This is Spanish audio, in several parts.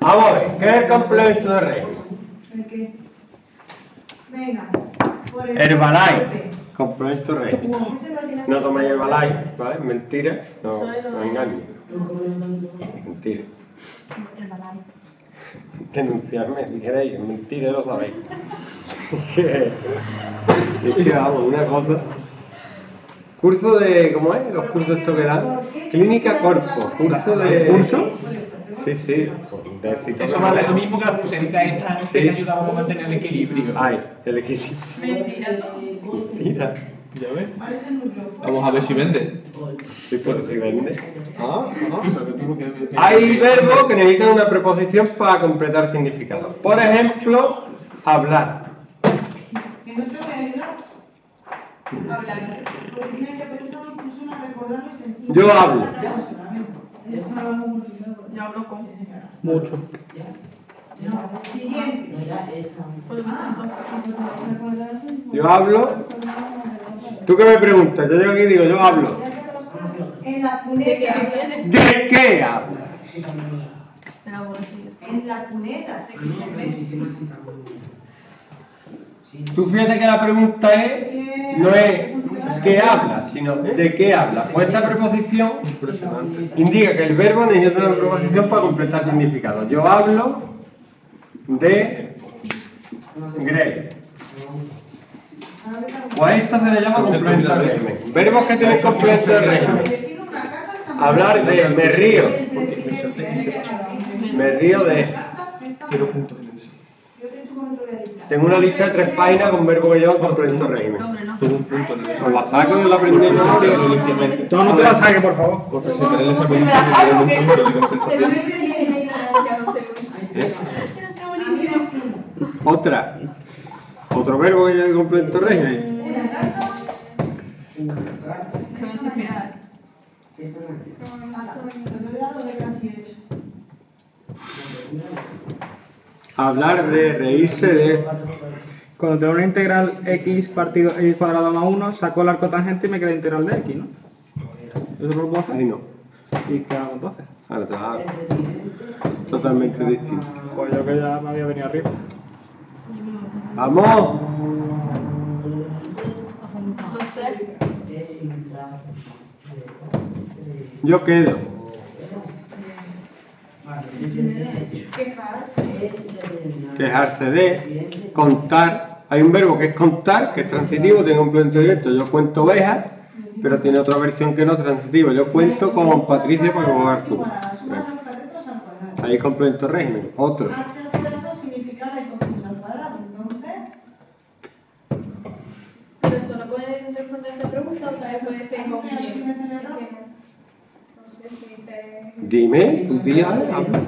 Vamos a ver, ¿qué es el complemento de red? Venga. Herbalife. Complemento de red. No toméis Herbalife, ¿vale? Mentira. No, no engaño. Mentira. Denunciarme si queréis, mentira, lo sabéis. Es que vamos, una cosa. Curso de, ¿cómo es? Los cursos estos que dan. Clínica Corpo, curso de... ¿Curso? Sí, sí. Eso vale lo mismo que las pulseritas estas que te ayudaban a mantener el equilibrio. Ay, el equilibrio. Mentira, todo. Mentira. ¿Ya ves? Vamos a ver si vende. Sí, pues si vende. Hay verbos que necesitan una preposición para completar significado. Por ejemplo, hablar. Hablar. Yo hablo. Yo hablo con mucho. Yo hablo. ¿Tú qué me preguntas? Yo llego aquí y digo, yo hablo. ¿De qué hablas? En la cuneta. Tú fíjate que la pregunta es, no es qué hablas, sino de qué hablas. Pues esta preposición indica que el verbo necesita una preposición para completar significado. Yo hablo de Grey. Pues a esta se le llama complemento de régimen. Verbos que tienen complemento de régimen. Hablar de me río. Me río de... Tengo una lista de 3 páginas con verbos que llevan complemento de régimen. ¿Os la saco de la primera memoria? No te la saques, por favor. Otra. Otro verbo que lleve complemento de régimen. Hablar de reírse de. Cuando tengo una integral x partido x cuadrado más 1, saco el arco tangente y me queda integral de x, ¿no? ¿Eso lo puedo hacer? Ahí no. ¿Y qué hago entonces? Ahora te vas a... Totalmente distinto. Pues yo que ya me había venido arriba. ¡Vamos! No sé. Yo quedo. Quejarse de. Contar. Hay un verbo que es contar, que es transitivo, tiene complemento directo. Yo cuento ovejas, pero tiene otra versión que no es transitivo. Yo cuento con Patricia para jugar tú. Ahí complemento régimen. Otro. Dime, tú día habla.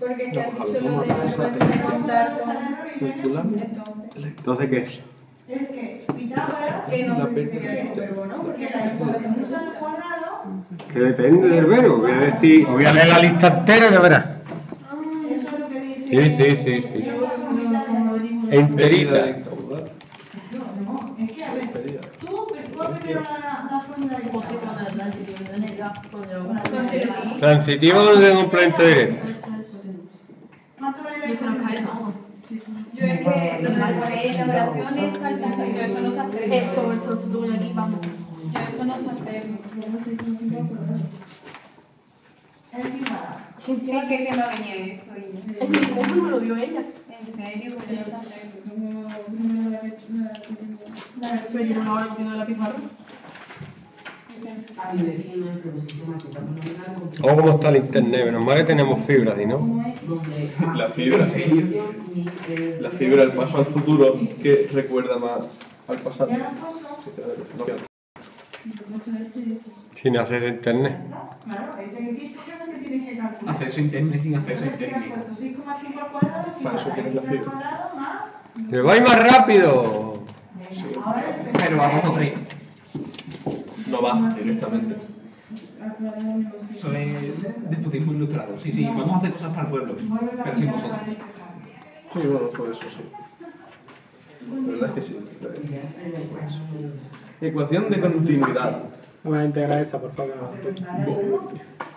Porque se han dicho lo de contar con... Entonces, ¿qué es? Es que Pitágoras, que no significa el verbo, ¿no? Porque la hipotenusa al cuadrado... Que depende del verbo, voy a decir... Voy a leer la lista entera y ya verás. Eso es lo que dice... Sí. Enterita. Transitivo no tiene complemento directo. Yo es que lo de poner elaboraciones, saltantes, yo eso no se hace. Yo eso no se hace. Es que se me venía eso. Es que cómo no lo vio ella. En serio, porque yo se hace. ¿No lo vio la pizarra? Oh, cómo está el internet, menos mal que tenemos fibra, ¿no? La fibra, sí. La fibra, el paso al futuro, que recuerda más al pasado. Sin acceso a internet. Acceso a internet sin acceso a internet. Para eso tienes la fibra. ¡Que vais más rápido! Sí. Pero vamos a traer. No va directamente. Eso es despotismo ilustrado. Sí, vamos a hacer cosas para el pueblo, pero sin vosotros. Sí, bueno, por eso sí. La verdad es que sí. Ecuación de continuidad. Una integral esa, por favor.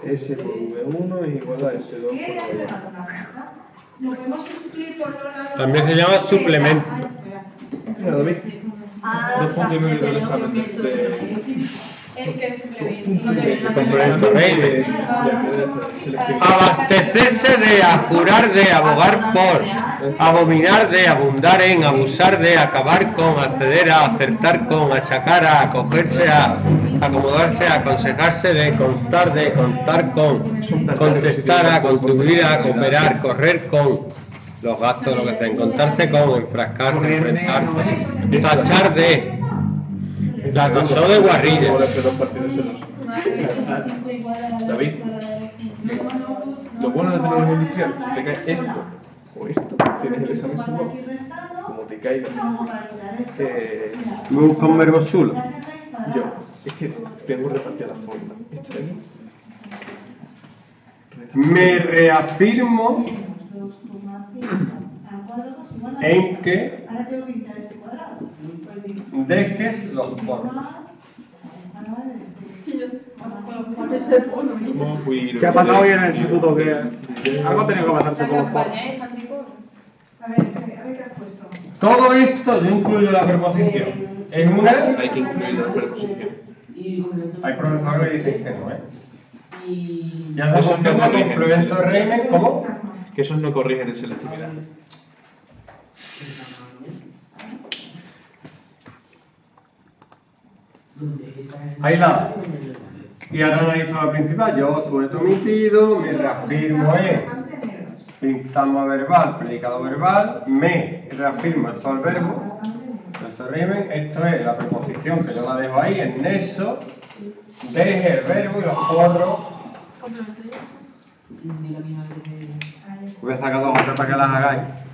S/V1 es igual a S2/V1. También se llama suplemento. Mira, David. 2.9 de examen. El que suplemento. Abastecerse de, abjurar de, abogar por, abominar de, abundar en, abusar de, acabar con, acceder a, acertar con, achacar a, acogerse a, acomodarse a, aconsejarse de, constar de, contar con, contestar a, contribuir a, cooperar, correr con. Los gastos, lo que sea, encontrarse con, enfrascarse, enfrentarse, tachar de, la tachó de guarrilla. David, lo bueno de la tecnología industrial, si te cae esto o esto, tienes el examen solo, como te caiga. Me busca un verbo solo. Yo, es que tengo repartida la forma. Esta de aquí. Me reafirmo en que dejes los porros. ¿Qué ha pasado hoy en el instituto? Algo tenía que pasar con los porros. Todo esto yo incluyo la preposición. ¿Es una? Hay que incluir la preposición. Hay profesores que dicen que no, ¿eh? Ya te confirmo que complemento de régimen, ¿cómo? Que esos no corrigen en selectividad. Ahí nada. Y ahora analizo la principal. Yo sobre todo omitido, me reafirmo en sintagma verbal, predicado verbal, me reafirmo el sol verbo, el régimen, esto es la preposición que yo la dejo ahí, el nexo, deje el verbo y los porros. Voy a sacar dos para que las hagáis.